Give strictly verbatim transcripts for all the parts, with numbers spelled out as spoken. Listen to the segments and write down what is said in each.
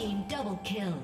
team double kill.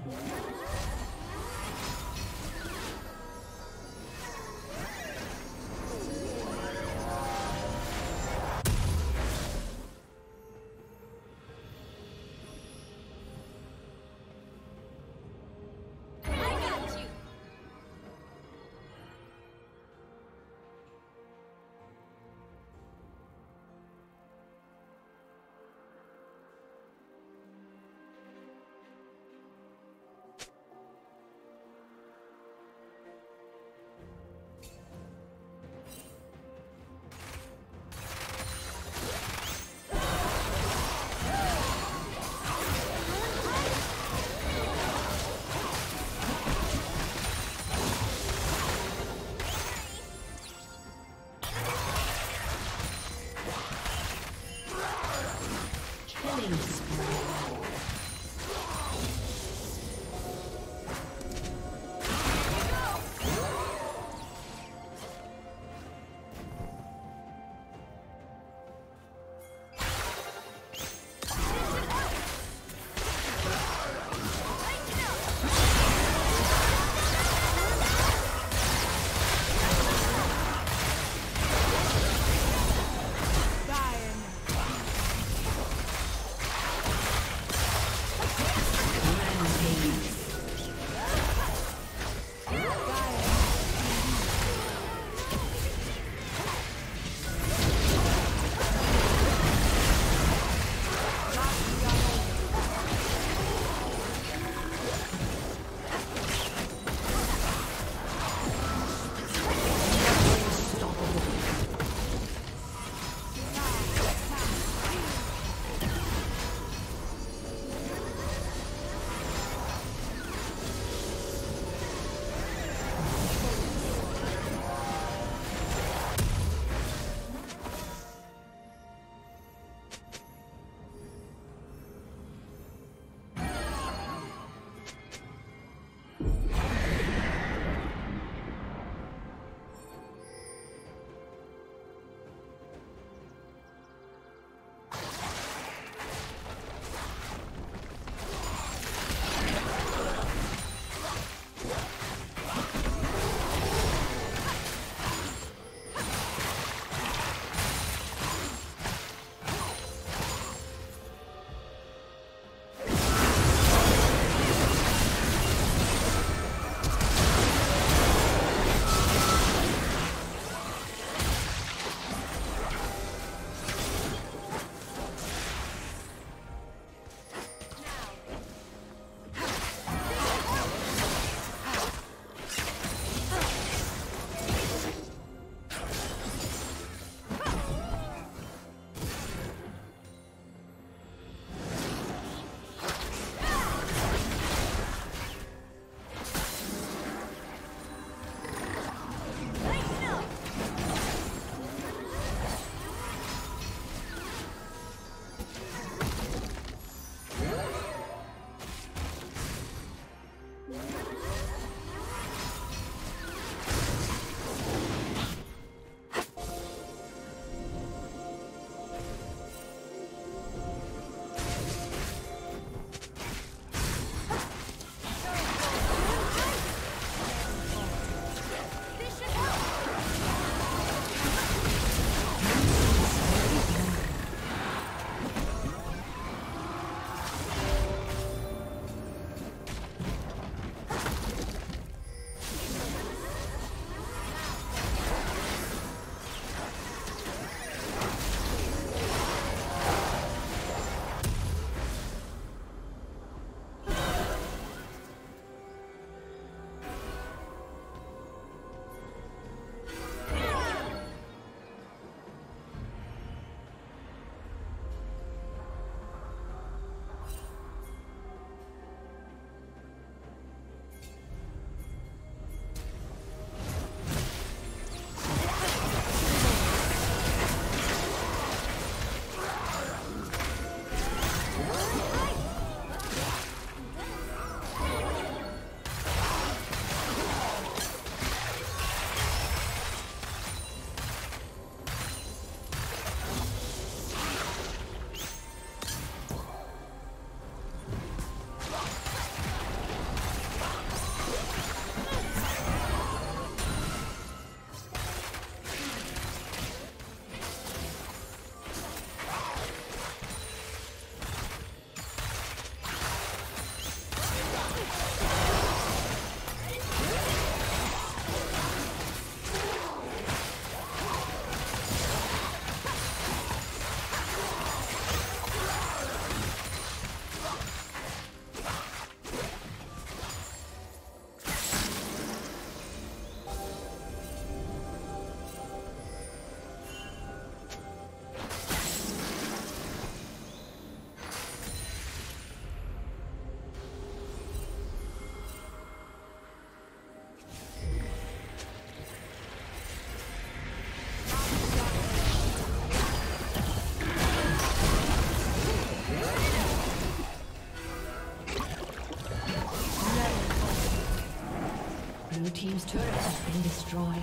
Blue team's turret has been destroyed.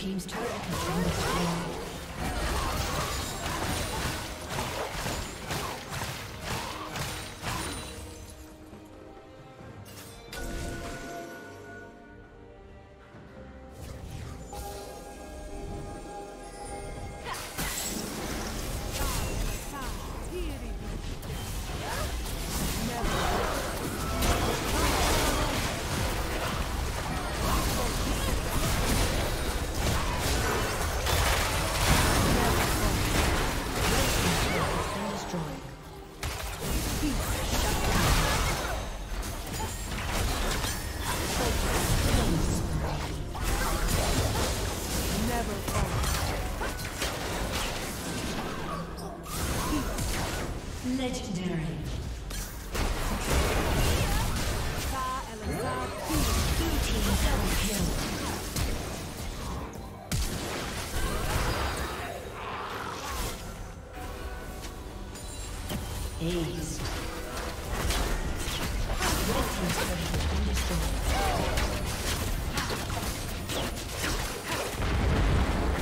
team's turret has been destroyed.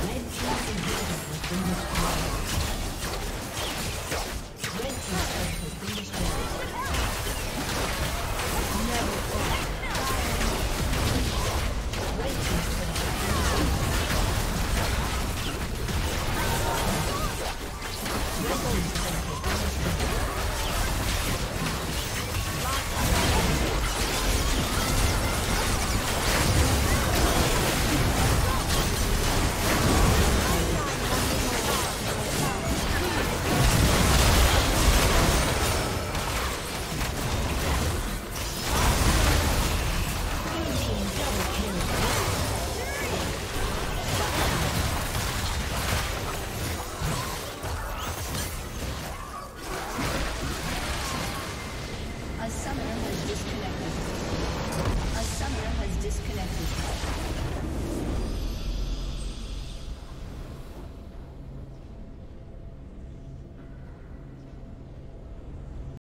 Red team's inhibitor has been destroyed.